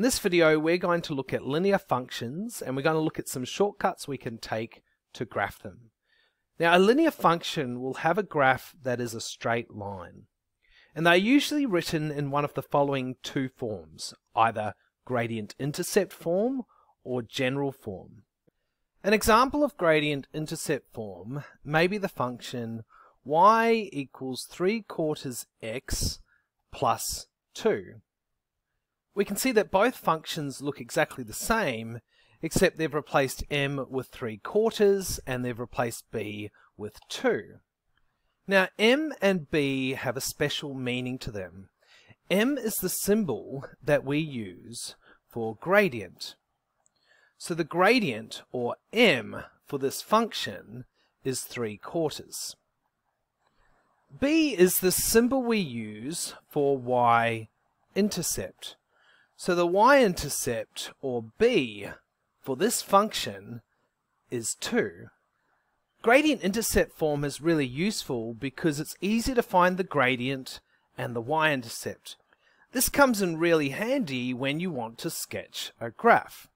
In this video, we're going to look at linear functions, and we're going to look at some shortcuts we can take to graph them. Now, a linear function will have a graph that is a straight line, and they're usually written in one of the following two forms, either gradient intercept form or general form. An example of gradient intercept form may be the function y equals 3/4 x plus 2. We can see that both functions look exactly the same, except they've replaced m with 3/4 and they've replaced b with 2. Now, m and b have a special meaning to them. M is the symbol that we use for gradient. So the gradient, or m, for this function is 3/4. B is the symbol we use for y-intercept. So the y-intercept, or b, for this function is 2. Gradient intercept form is really useful because it's easy to find the gradient and the y-intercept. This comes in really handy when you want to sketch a graph.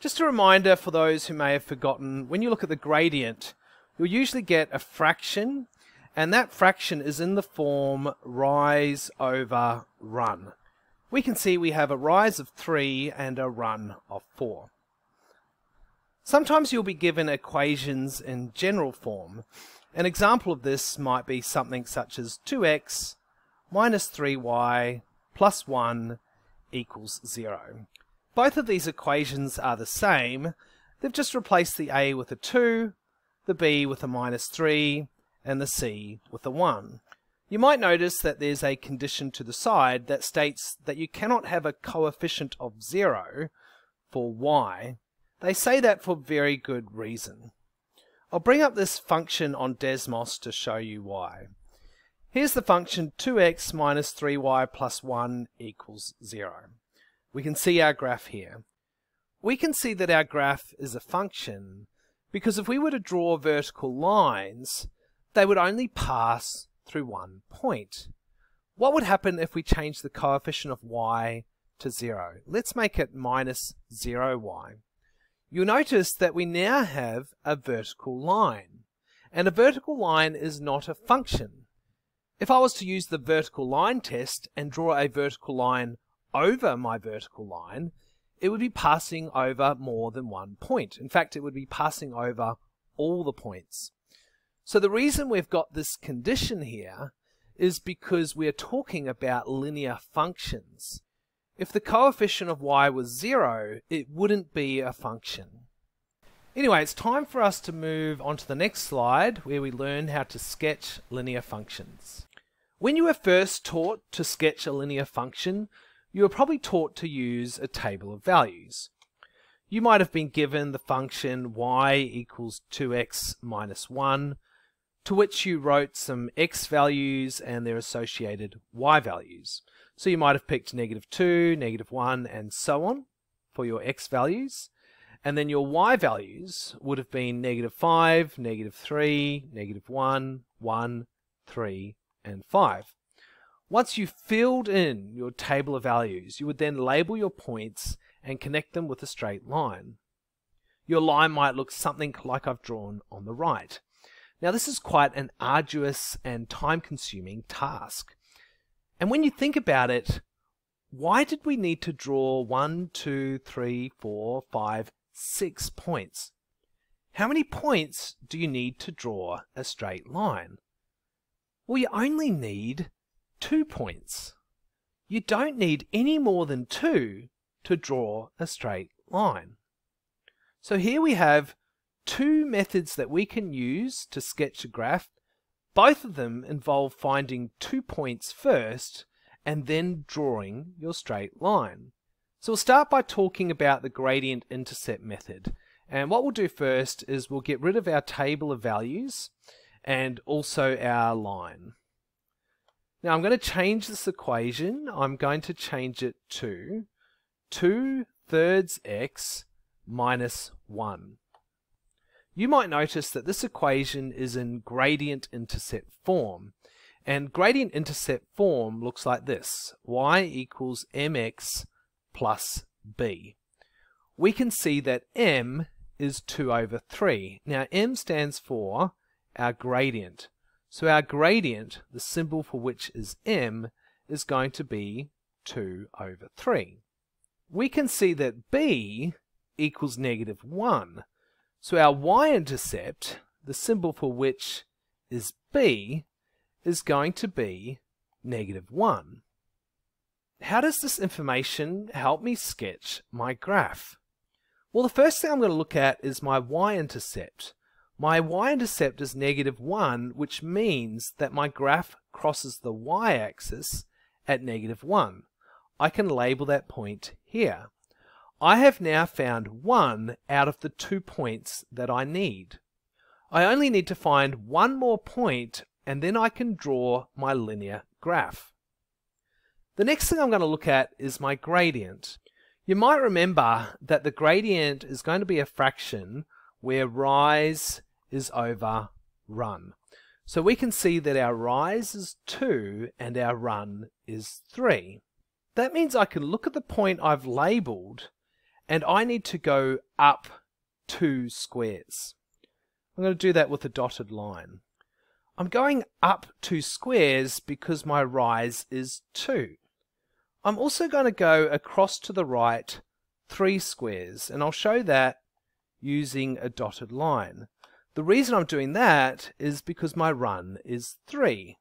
Just a reminder for those who may have forgotten, when you look at the gradient, you'll usually get a fraction, and that fraction is in the form rise over run. We can see we have a rise of 3 and a run of 4. Sometimes you'll be given equations in general form. An example of this might be something such as 2x minus 3y plus 1 equals 0. Both of these equations are the same. They've just replaced the a with a 2, the b with a minus 3, and the c with a 1. You might notice that there's a condition to the side that states that you cannot have a coefficient of 0 for y. They say that for very good reason. I'll bring up this function on Desmos to show you why. Here's the function 2x minus 3y plus 1 equals 0. We can see our graph here. We can see that our graph is a function because if we were to draw vertical lines, they would only pass through one point. What would happen if we change the coefficient of y to 0? Let's make it minus 0y. You'll notice that we now have a vertical line, and a vertical line is not a function. If I was to use the vertical line test and draw a vertical line over my vertical line, it would be passing over more than one point. In fact, it would be passing over all the points. So the reason we've got this condition here is because we're talking about linear functions. If the coefficient of y was 0, it wouldn't be a function. Anyway, it's time for us to move on to the next slide where we learn how to sketch linear functions. When you were first taught to sketch a linear function, you were probably taught to use a table of values. You might have been given the function y equals 2x minus 1, to which you wrote some x values and their associated y values. So you might have picked negative 2, negative 1, and so on for your x values. And then your y values would have been negative 5, negative 3, negative 1, 1, 3, and 5. Once you've filled in your table of values, you would then label your points and connect them with a straight line. Your line might look something like I've drawn on the right. Now, this is quite an arduous and time-consuming task. And when you think about it, why did we need to draw 1, 2, 3, 4, 5, 6 points? How many points do you need to draw a straight line? Well, you only need 2 points. You don't need any more than 2 to draw a straight line. So here we have 2 methods that we can use to sketch a graph. Both of them involve finding 2 points first and then drawing your straight line. So we'll start by talking about the gradient intercept method. And what we'll do first is we'll get rid of our table of values and also our line. Now I'm going to change this equation. I'm going to change it to 2/3 x minus 1. You might notice that this equation is in gradient intercept form, and gradient intercept form looks like this: y equals mx plus b. We can see that m is 2 over 3. Now m stands for our gradient. So our gradient, the symbol for which is m, is going to be 2 over 3. We can see that b equals negative 1. So our y-intercept, the symbol for which is b, is going to be negative 1. How does this information help me sketch my graph? Well, the first thing I'm going to look at is my y-intercept. My y-intercept is negative 1, which means that my graph crosses the y-axis at negative 1. I can label that point here. I have now found one out of the 2 points that I need. I only need to find one more point, and then I can draw my linear graph. The next thing I'm going to look at is my gradient. You might remember that the gradient is going to be a fraction where rise is over run. So we can see that our rise is 2 and our run is 3. That means I can look at the point I've labelled and I need to go up 2 squares. I'm going to do that with a dotted line. I'm going up 2 squares because my rise is 2. I'm also going to go across to the right 3 squares, and I'll show that using a dotted line. The reason I'm doing that is because my run is 3.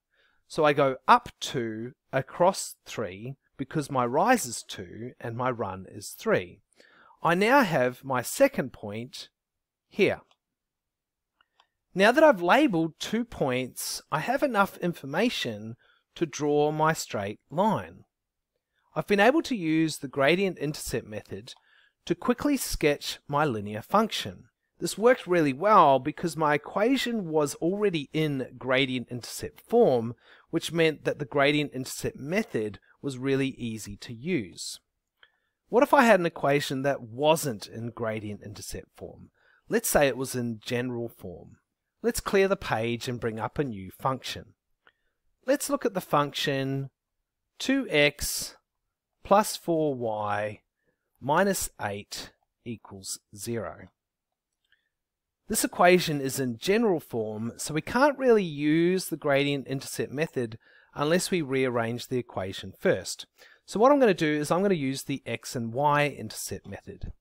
So I go up 2, across 3, because my rise is 2 and my run is 3. I now have my second point here. Now that I've labelled 2 points, I have enough information to draw my straight line. I've been able to use the gradient-intercept method to quickly sketch my linear function. This worked really well because my equation was already in gradient-intercept form, which meant that the gradient-intercept method was really easy to use. What if I had an equation that wasn't in gradient-intercept form? Let's say it was in general form. Let's clear the page and bring up a new function. Let's look at the function 2x plus 4y minus 8 equals 0. This equation is in general form, so we can't really use the gradient-intercept method unless we rearrange the equation first. So what I'm going to do is I'm going to use the x and y intercept method.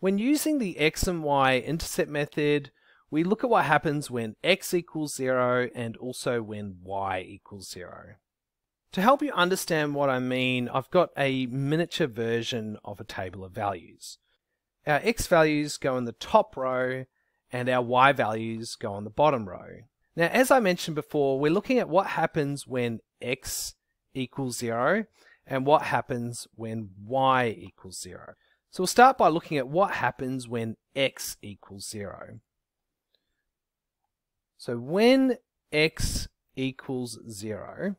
When using the x and y intercept method, we look at what happens when x equals 0 and also when y equals 0. To help you understand what I mean, I've got a miniature version of a table of values. Our x values go in the top row and our y values go on the bottom row. Now, as I mentioned before, we're looking at what happens when x equals 0 and what happens when y equals 0. So we'll start by looking at what happens when x equals 0. So when x equals 0,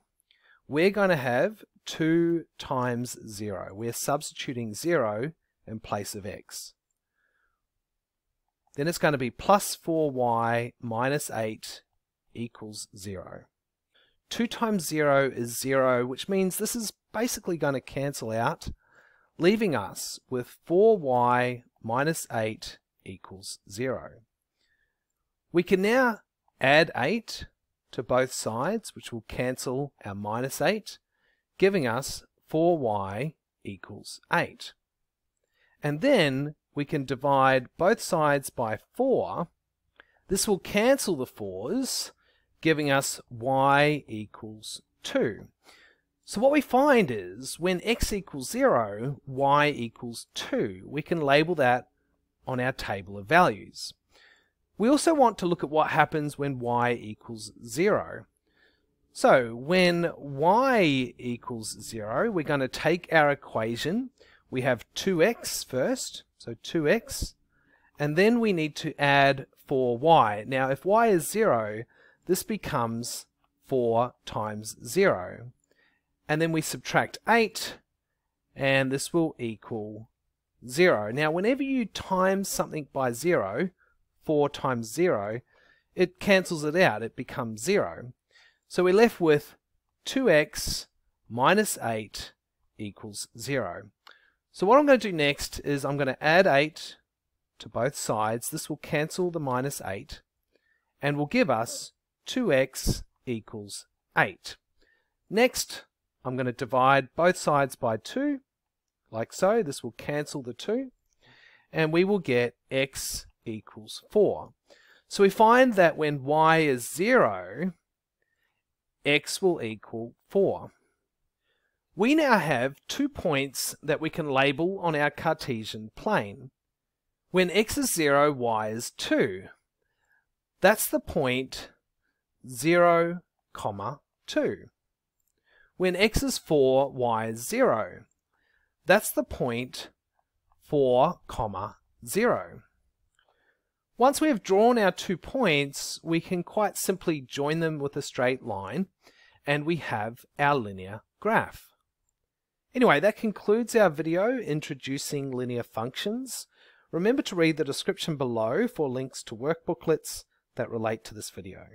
we're going to have 2 times 0. We're substituting 0 in place of x. Then it's going to be plus 4y minus 8 equals 0. 2 times 0 is 0, which means this is basically going to cancel out, leaving us with 4y minus 8 equals 0. We can now add 8 to both sides, which will cancel our minus 8, giving us 4y equals 8. And then we can divide both sides by 4. This will cancel the 4's, giving us y equals 2. So what we find is when x equals 0, y equals 2. We can label that on our table of values. We also want to look at what happens when y equals 0. So when y equals 0, we're going to take our equation. We have 2x first, so 2x, and then we need to add 4y. Now if y is 0, this becomes 4 times 0. And then we subtract 8, and this will equal 0. Now whenever you times something by 0, 4 times 0, it cancels it out, it becomes 0. So we're left with 2x minus 8 equals 0. So what I'm going to do next is I'm going to add 8 to both sides. This will cancel the minus 8 and will give us 2x equals 8. Next, I'm going to divide both sides by 2, like so. This will cancel the 2, and we will get x equals 4. So we find that when y is 0, x will equal 4. We now have 2 points that we can label on our Cartesian plane. When x is 0, y is 2. That's the point 0, 2. When x is 4, y is 0. That's the point 4, 0. Once we have drawn our 2 points, we can quite simply join them with a straight line, and we have our linear graph. Anyway, that concludes our video introducing linear functions. Remember to read the description below for links to workbooklets that relate to this video.